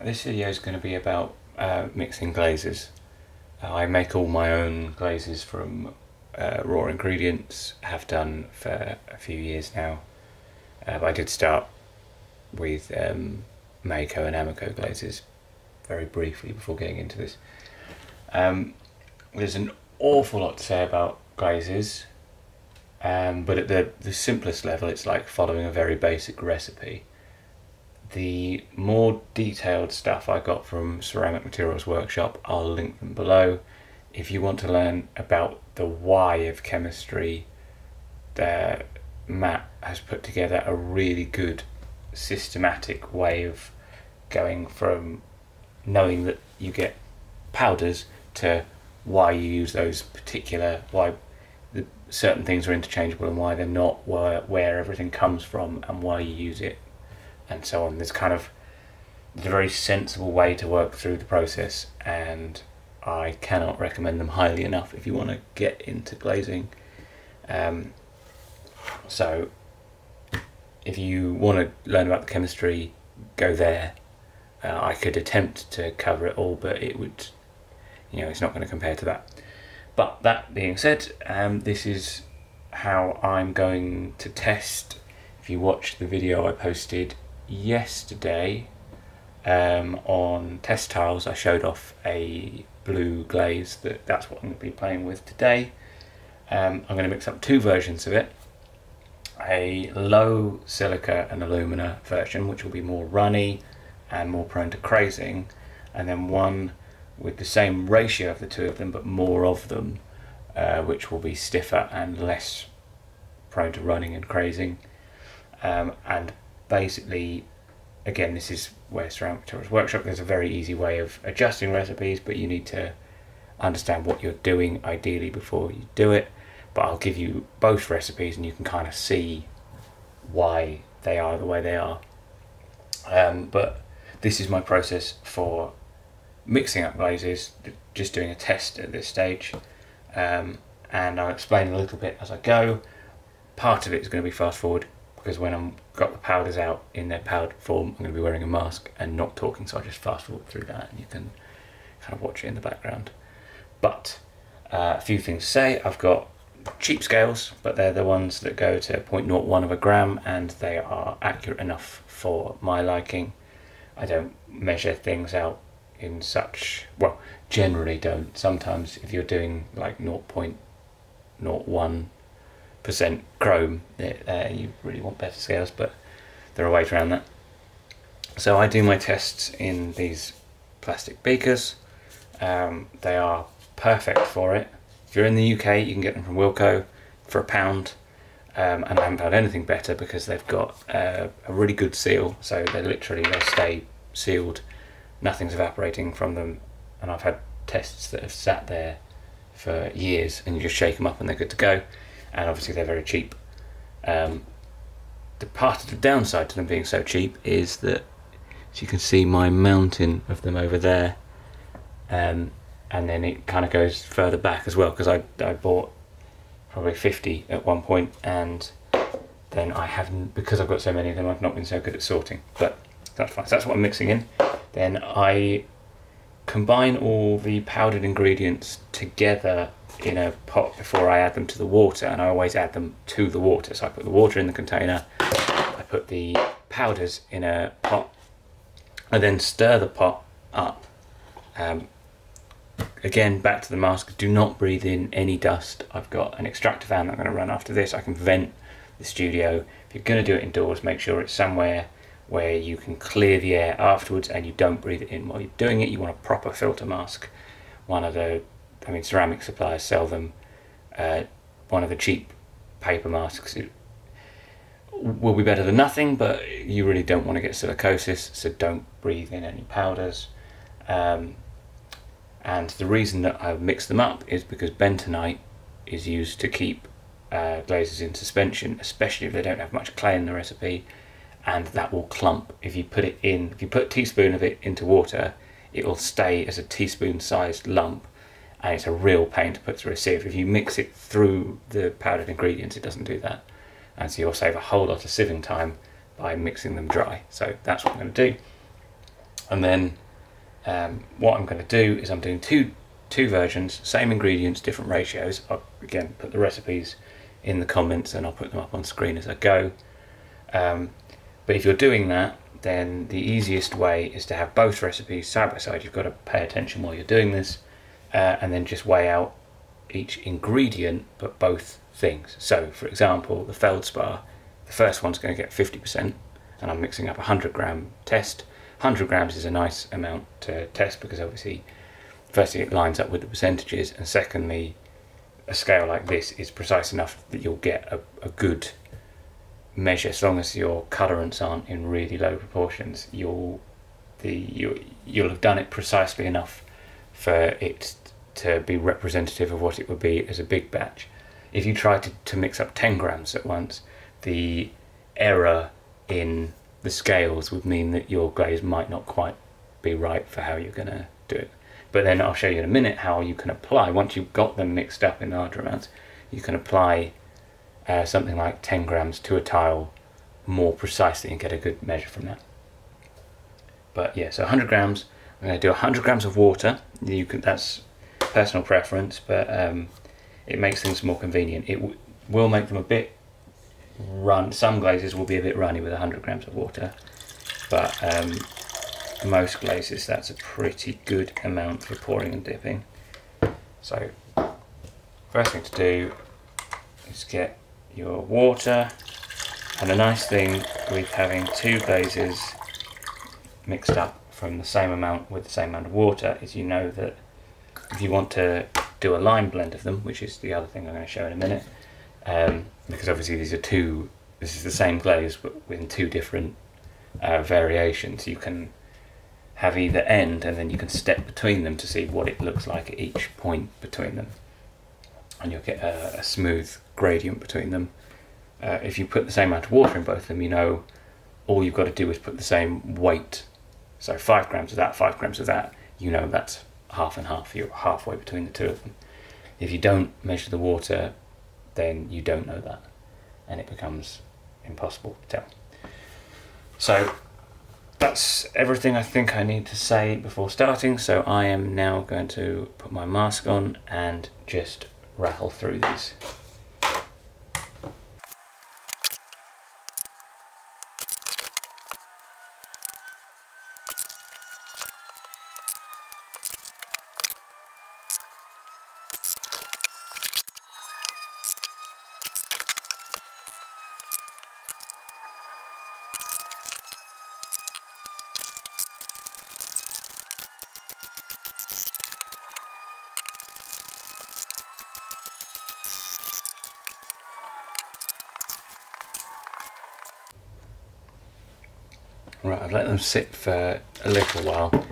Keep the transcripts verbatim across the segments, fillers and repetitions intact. This video is going to be about uh, mixing glazes. Uh, I make all my own glazes from uh, raw ingredients, have done for a few years now. Uh, but I did start with um, Mako and Amaco glazes very briefly before getting into this. Um, there's an awful lot to say about glazes, um, but at the, the simplest level it's like following a very basic recipe. The more detailed stuff I got from Ceramic Materials Workshop, I'll link them below. If you want to learn about the why of chemistry, the, Matt has put together a really good systematic way of going from knowing that you get powders to why you use those particular, why the, certain things are interchangeable and why they're not, where, where everything comes from and why you use it. And so on. There's kind of there's a very sensible way to work through the process, and I cannot recommend them highly enough if you want to get into glazing. Um, so if you want to learn about the chemistry, go there. Uh, I could attempt to cover it all, but it would, you know, it's not going to compare to that. But that being said, um, this is how I'm going to test. If you watched the video I posted yesterday um, on test tiles, I showed off a blue glaze. That that's what I'm going to be playing with today. Um, I'm going to mix up two versions of it: a low silica and alumina version, which will be more runny and more prone to crazing, and then one with the same ratio of the two of them, but more of them, uh, which will be stiffer and less prone to running and crazing. Um, and basically, again, this is where Ceramic Materials Workshop, there's a very easy way of adjusting recipes, but you need to understand what you're doing ideally before you do it. But I'll give you both recipes and you can kind of see why they are the way they are. Um, but this is my process for mixing up glazes, just doing a test at this stage. Um, and I'll explain a little bit as I go. Part of it is going to be fast forward, because when I've got the powders out in their powdered form, I'm going to be wearing a mask and not talking, so I just fast forward through that and you can kind of watch it in the background. But uh, a few things to say. I've got cheap scales, but they're the ones that go to zero point zero one of a gram, and they are accurate enough for my liking. I don't measure things out in such, well, generally don't. Sometimes if you're doing like zero point zero one percent chrome, uh, you really want better scales, but there are ways around that. So I do my tests in these plastic beakers. Um, they are perfect for it. If you're in the U K, you can get them from Wilko for a pound, um, and I haven't found anything better because they've got uh, a really good seal, so they literally they stay sealed, nothing's evaporating from them, and I've had tests that have sat there for years and you just shake them up and they're good to go. And obviously they're very cheap. Um, the part of the downside to them being so cheap is that, as you can see, my mountain of them over there, um, and then it kind of goes further back as well, because I, I bought probably fifty at one point, and then I haven't, because I've got so many of them, I've not been so good at sorting, but that's fine. So that's what I'm mixing in. Then I combine all the powdered ingredients together in a pot before I add them to the water, and I always add them to the water. So I put the water in the container, I put the powders in a pot, and then stir the pot up. Um, again, back to the mask, do not breathe in any dust. I've got an extractor fan that I'm going to run after this. I can vent the studio. If you're going to do it indoors, make sure it's somewhere where you can clear the air afterwards and you don't breathe it in while you're doing it. You want a proper filter mask. One of the I mean, ceramic suppliers sell them. Uh, one of the cheap paper masks will be better than nothing, but you really don't want to get silicosis, so don't breathe in any powders. Um, and the reason that I've mixed them up is because bentonite is used to keep uh, glazes in suspension, especially if they don't have much clay in the recipe, and that will clump. If you put it in, if you put a teaspoon of it into water, it will stay as a teaspoon-sized lump. And it's a real pain to put through a sieve. If you mix it through the powdered ingredients, it doesn't do that. And so you'll save a whole lot of sieving time by mixing them dry. So that's what I'm going to do. And then um, what I'm going to do is I'm doing two two versions, same ingredients, different ratios. I'll again put the recipes in the comments and I'll put them up on screen as I go. Um, but if you're doing that, then the easiest way is to have both recipes side by side. You've got to pay attention while you're doing this, uh, and then just weigh out each ingredient, but both things. So for example, the feldspar, the first one's going to get fifty percent, and I'm mixing up a one hundred gram test. one hundred grams is a nice amount to test because obviously, firstly, it lines up with the percentages, and secondly, a scale like this is precise enough that you'll get a, a good measure. As long as your colorants aren't in really low proportions, you'll the you you'll have done it precisely enough for it to be representative of what it would be as a big batch. If you try to, to mix up ten grams at once, the error in the scales would mean that your glaze might not quite be right for how you're going to do it. But then I'll show you in a minute how you can apply, once you've got them mixed up in larger amounts, you can apply uh, something like ten grams to a tile more precisely and get a good measure from that. But yeah, so one hundred grams, I'm going to do one hundred grams of water. You can, that's personal preference, but um, it makes things more convenient. It w will make them a bit run, some glazes will be a bit runny with one hundred grams of water, but um, most glazes, that's a pretty good amount for pouring and dipping. So first thing to do is get your water, and a nice thing with having two glazes mixed up from the same amount with the same amount of water is you know that if you want to do a line blend of them, which is the other thing I'm going to show in a minute, um, because obviously these are two, this is the same glaze but with two different uh, variations, you can have either end and then you can step between them to see what it looks like at each point between them, and you'll get a, a smooth gradient between them. Uh, if you put the same amount of water in both of them, you know all you've got to do is put the same weight, so five grams of that, five grams of that, you know that's half and half, you're halfway between the two of them. If you don't measure the water, then you don't know that and it becomes impossible to tell. So that's everything I think I need to say before starting, so I am now going to put my mask on and just rattle through these. Right, I've let them sit for a little while.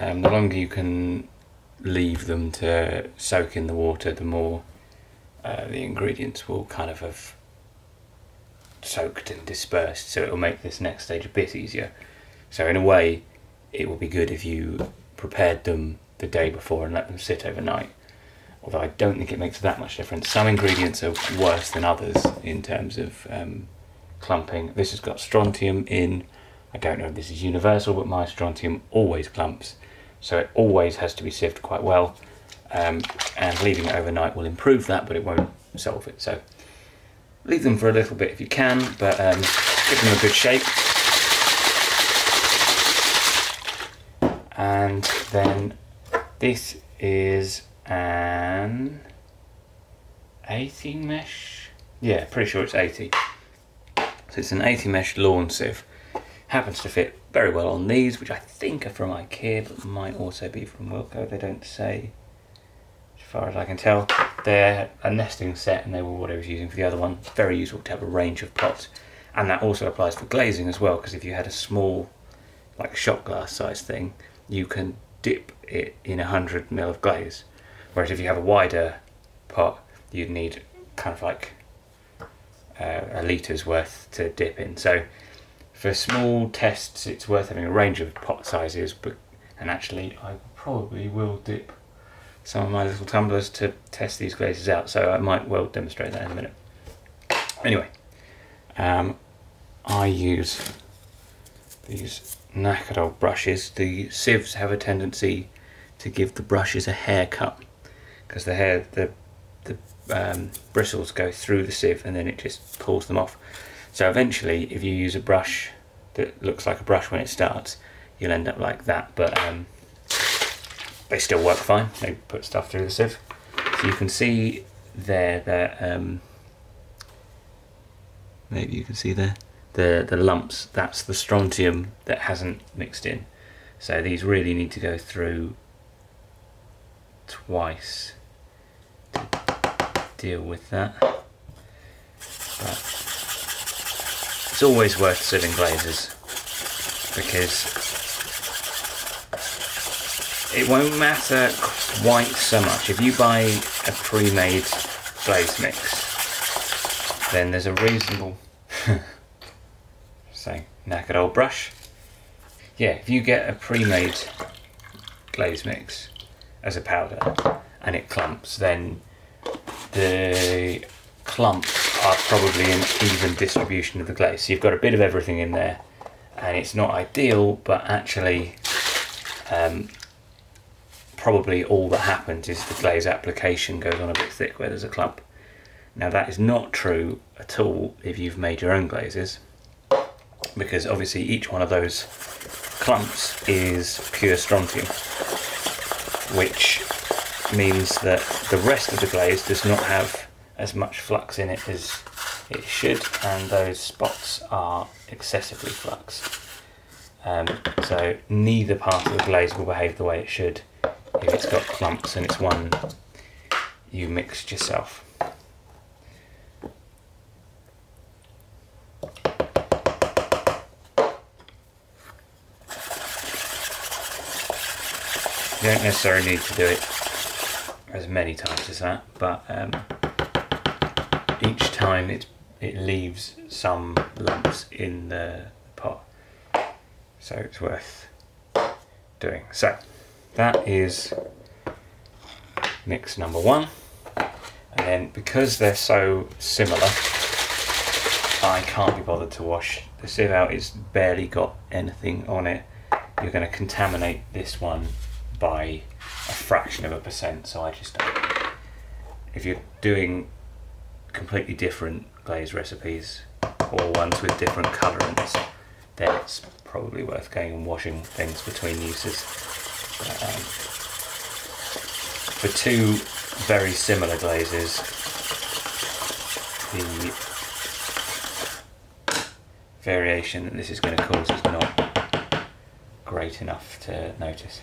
Um, the longer you can leave them to soak in the water, the more uh, the ingredients will kind of have soaked and dispersed, so it will make this next stage a bit easier. So in a way, it will be good if you prepared them the day before and let them sit overnight. Although I don't think it makes that much difference. Some ingredients are worse than others in terms of um, clumping. This has got strontium in. I don't know if this is universal, but my strontium always clumps, so it always has to be sieved quite well, um, and leaving it overnight will improve that, but it won't solve it. So leave them for a little bit if you can, but um, give them a good shake, and then this is an eighty mesh, yeah, pretty sure it's eighty, so it's an eighty mesh lawn sieve. Happens to fit very well on these, which I think are from IKEA, but might also be from Wilko. They don't say, as far as I can tell. They're a nesting set, and they were what I was using for the other one. It's very useful to have a range of pots, and that also applies for glazing as well, because if you had a small, like, shot glass size thing, you can dip it in one hundred mils of glaze. Whereas if you have a wider pot, you'd need kind of like uh, a litre's worth to dip in. So for small tests, it's worth having a range of pot sizes, but, and actually I probably will dip some of my little tumblers to test these glazes out, so I might well demonstrate that in a minute. Anyway, um, I use these knackered old brushes, the sieves have a tendency to give the brushes a haircut because the hair, the the um, bristles go through the sieve and then it just pulls them off. So eventually, if you use a brush that looks like a brush when it starts, you'll end up like that. But um, they still work fine. They put stuff through the sieve. So you can see there that um, maybe you can see there the the lumps. That's the strontium that hasn't mixed in. So these really need to go through twice to deal with that. But it's always worth sieving glazes because it won't matter quite so much. If you buy a pre-made glaze mix, then there's a reasonable so knackered old brush. Yeah, if you get a pre-made glaze mix as a powder and it clumps, then the clumps are probably an even distribution of the glaze. So you've got a bit of everything in there, and it's not ideal, but actually um, probably all that happens is the glaze application goes on a bit thick where there's a clump. Now that is not true at all if you've made your own glazes, because obviously each one of those clumps is pure strontium, which means that the rest of the glaze does not have as much flux in it as it should, and those spots are excessively flux. Um, so neither part of the glaze will behave the way it should if it's got clumps and it's one you mixed yourself. You don't necessarily need to do it as many times as that, but um, each time it, it leaves some lumps in the pot, so it's worth doing. So that is mix number one, and then because they're so similar, I can't be bothered to wash the sieve out. It's barely got anything on it. You're going to contaminate this one by a fraction of a percent, so I just don't. If you're doing completely different glaze recipes or ones with different colorants, then it's probably worth going and washing things between uses. But, um, for two very similar glazes, the variation that this is going to cause is not great enough to notice.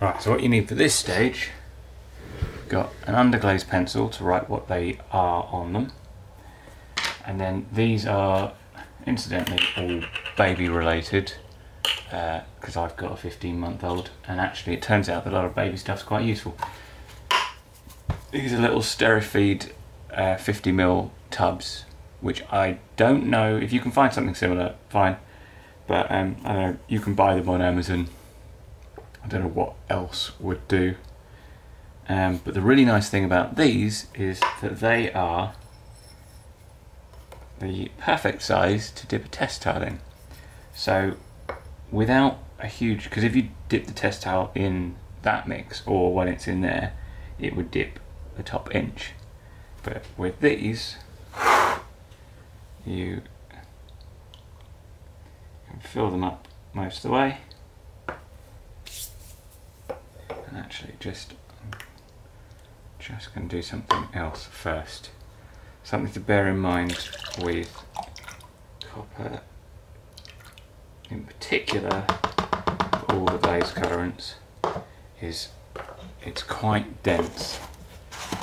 Right, so what you need for this stage, got an underglaze pencil to write what they are on them, and then these are incidentally all baby related because uh, I've got a fifteen month old, and actually it turns out that a lot of baby stuff's quite useful. These are little Steri-feed uh, fifty mil tubs, which I don't know if you can find something similar, fine, but um, I don't know, you can buy them on Amazon. I don't know what else would do, um, but the really nice thing about these is that they are the perfect size to dip a test towel in. So without a huge, because if you dip the test towel in that mix or when it's in there, it would dip the top inch, but with these you can fill them up most of the way. And actually just just going to do something else first. Something to bear in mind with copper in particular, for all the glaze colorants, is it's quite dense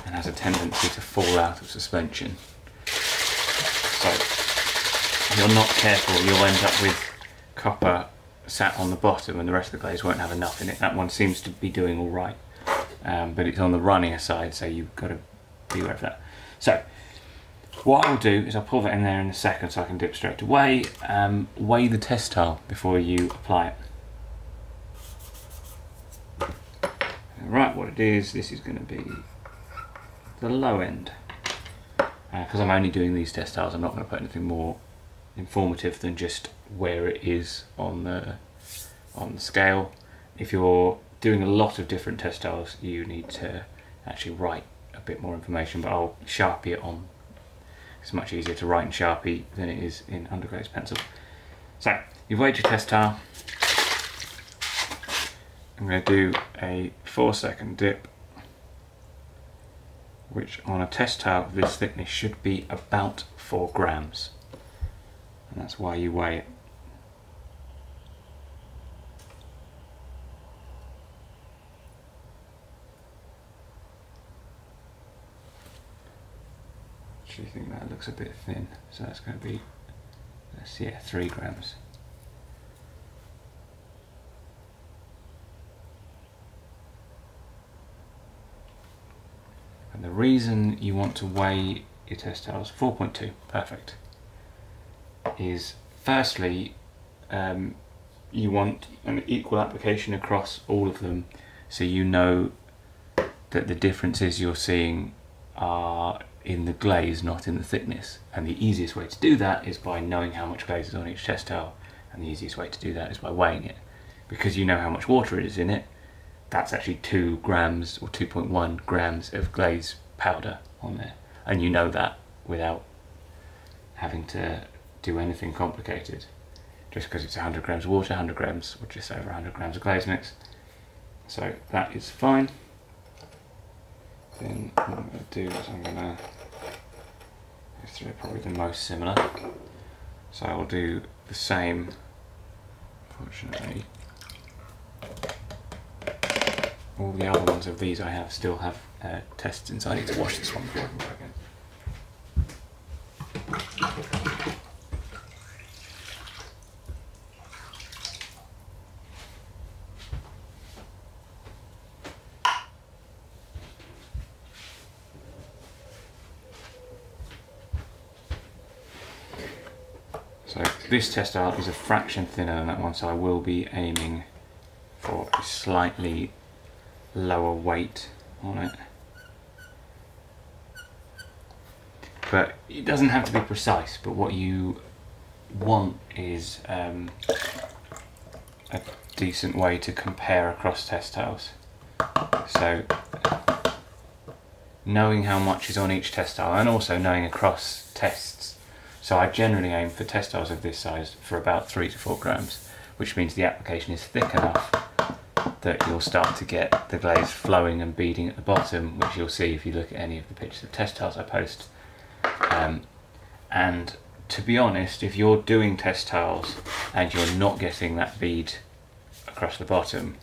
and has a tendency to fall out of suspension. So if you're not careful, you'll end up with copper sat on the bottom and the rest of the glaze won't have enough in it. That one seems to be doing all right, um, but it's on the runnier side, so you've got to be aware of that. So what I'll do is I'll pull that in there in a second so I can dip straight away. Um, weigh the test towel before you apply it. Right, what it is, this is going to be the low end. because uh, I'm only doing these test tiles. I'm not going to put anything more informative than just where it is on the on the scale. If you're doing a lot of different test tiles, you need to actually write a bit more information, but I'll Sharpie it on. It's much easier to write in Sharpie than it is in underglaze pencil. So you've weighed your test tile. I'm going to do a four second dip, which on a test tile of this thickness should be about four grams. And that's why you weigh it. Actually, I think that looks a bit thin, so that's going to be, let's see, yeah, three grams. And the reason you want to weigh your test tiles, four point two, perfect, is firstly um, you want an equal application across all of them, so you know that the differences you're seeing are in the glaze, not in the thickness. And the easiest way to do that is by knowing how much glaze is on each test tile, and the easiest way to do that is by weighing it. Because you know how much water is in it, that's actually two grams or two point one grams of glaze powder on there, and you know that without having to do anything complicated, just because it's one hundred grams of water, one hundred grams or just over one hundred grams of glaze mix. So that is fine. Then what I'm going to do is I'm going to go through probably the most similar, so I'll do the same, unfortunately. All the other ones of these I have still have uh, tests inside. I need to wash this one before I can work in. So this test tile is a fraction thinner than that one, so I will be aiming for a slightly lower weight on it, but it doesn't have to be precise. But what you want is um, a decent way to compare across test tiles, so knowing how much is on each test tile and also knowing across tests. So I generally aim for test tiles of this size for about three to four grams, which means the application is thick enough that you'll start to get the glaze flowing and beading at the bottom, which you'll see if you look at any of the pictures of test tiles I post. Um, and to be honest, if you're doing test tiles and you're not getting that bead across the bottom,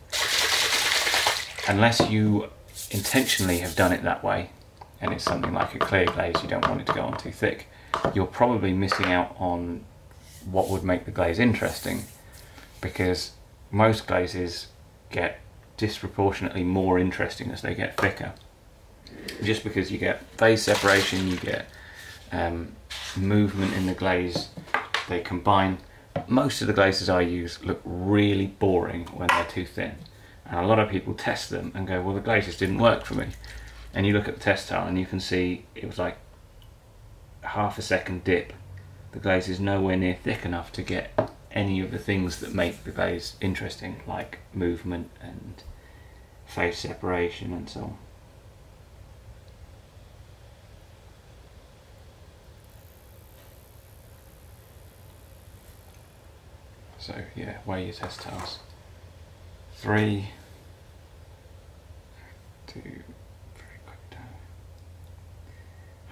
unless you intentionally have done it that way, and it's something like a clear glaze, you don't want it to go on too thick, you're probably missing out on what would make the glaze interesting, because most glazes get disproportionately more interesting as they get thicker. Just because you get phase separation, you get um, movement in the glaze, they combine. Most of the glazes I use look really boring when they're too thin, and a lot of people test them and go, well, the glazes didn't work for me. And you look at the test tile and you can see it was like half a second dip. The glaze is nowhere near thick enough to get any of the things that make the glaze interesting, like movement and phase separation and so on. So yeah, weigh your test tiles. Three, two, very quick down.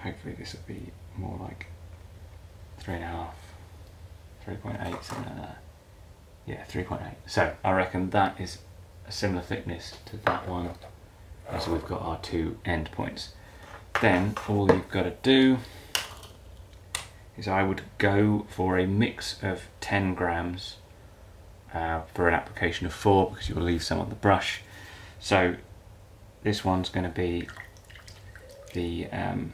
Hopefully this will be more like three and a half. three point eight, something like that. Yeah, three point eight. So I reckon that is a similar thickness to that one. And so we've got our two end points. Then all you've got to do is I would go for a mix of ten grams uh, for an application of four, because you'll leave some on the brush. So this one's going to be the um,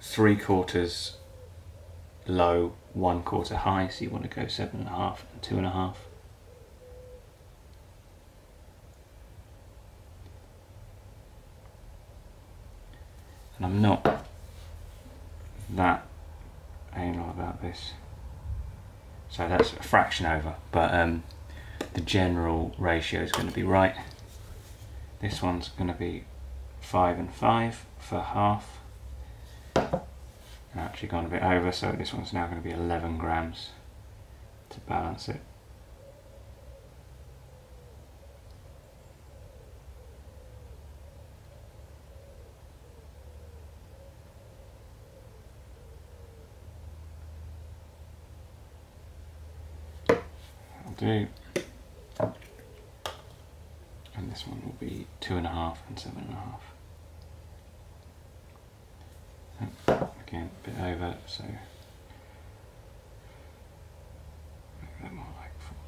three quarters low, one quarter high, so you want to go seven and a half and two and a half. And I'm not that ain't like about this. So that's a fraction over, but um, the general ratio is going to be right. This one's going to be five and five for half. I've actually gone a bit over, so this one's now going to be eleven grams to balance it. Do. And this one will be two and a half and seven and a half. Again, a bit over, so make that more like fourteen.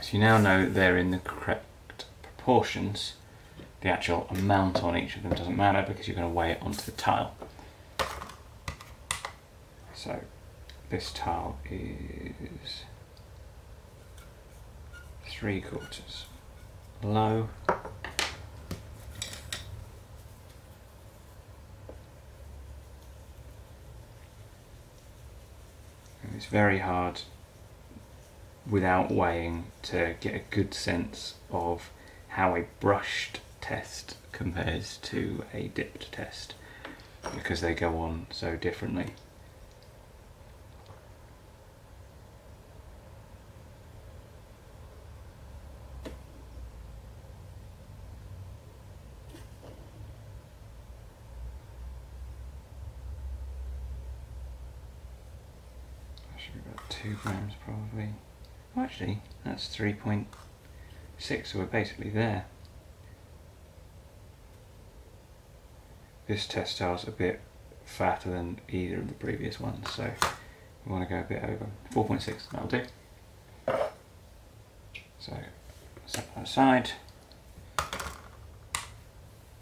So you now know they're in the correct proportions. The actual amount on each of them doesn't matter because you're going to weigh it onto the tile. So this tile is three quarters low. And it's very hard without weighing to get a good sense of how a brushed test compares to a dipped test, because they go on so differently. That should be about two grams probably. Actually, that's three point six, so we're basically there. This test tile's a bit fatter than either of the previous ones, so we want to go a bit over. four point six, that'll do. So, set that aside.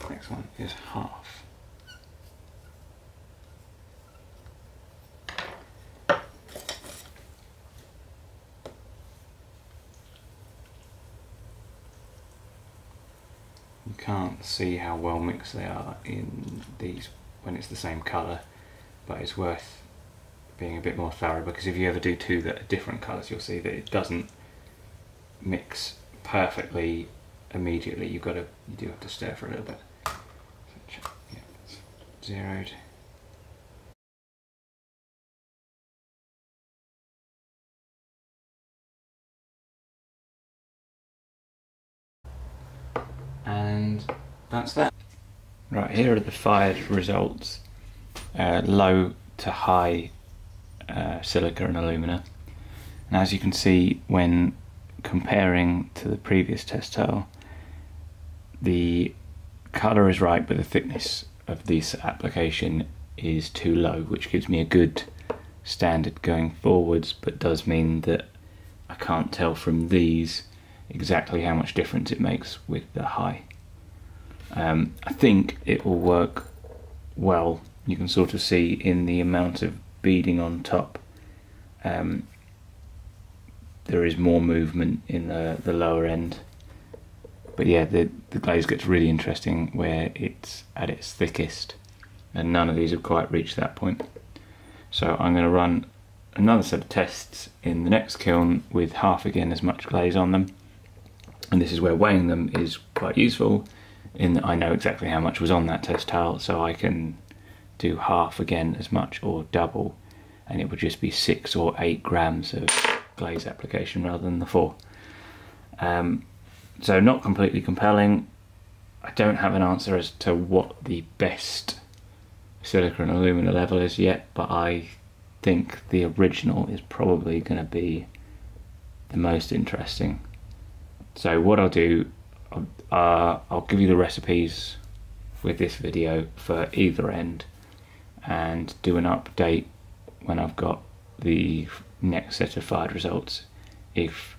Next one is half. Can't see how well mixed they are in these when it's the same colour, but it's worth being a bit more thorough, because if you ever do two that are different colours, you'll see that it doesn't mix perfectly immediately. You've got to, you do have to stir for a little bit. So check, yeah, it's zeroed. And that's that. Right, here are the fired results, uh, low to high uh, silica and alumina. And as you can see, when comparing to the previous test tile, the colour is right, but the thickness of this application is too low, which gives me a good standard going forwards, but does mean that I can't tell from these exactly how much difference it makes with the high. Um, I think it will work well. You can sort of see in the amount of beading on top, um, there is more movement in the, the lower end. But yeah, the, the glaze gets really interesting where it's at its thickest, and none of these have quite reached that point. So I'm going to run another set of tests in the next kiln with half again as much glaze on them. And this is where weighing them is quite useful, in that I know exactly how much was on that test tile, so I can do half again as much or double, and it would just be six or eight grams of glaze application rather than the four. Um, so not completely compelling. I don't have an answer as to what the best silica and alumina level is yet, but I think the original is probably going to be the most interesting. So what I'll do, uh, I'll give you the recipes with this video for either end, and do an update when I've got the next set of fired results if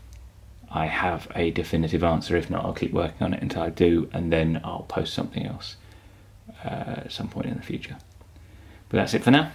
I have a definitive answer. If not, I'll keep working on it until I do, and then I'll post something else uh, at some point in the future. But that's it for now.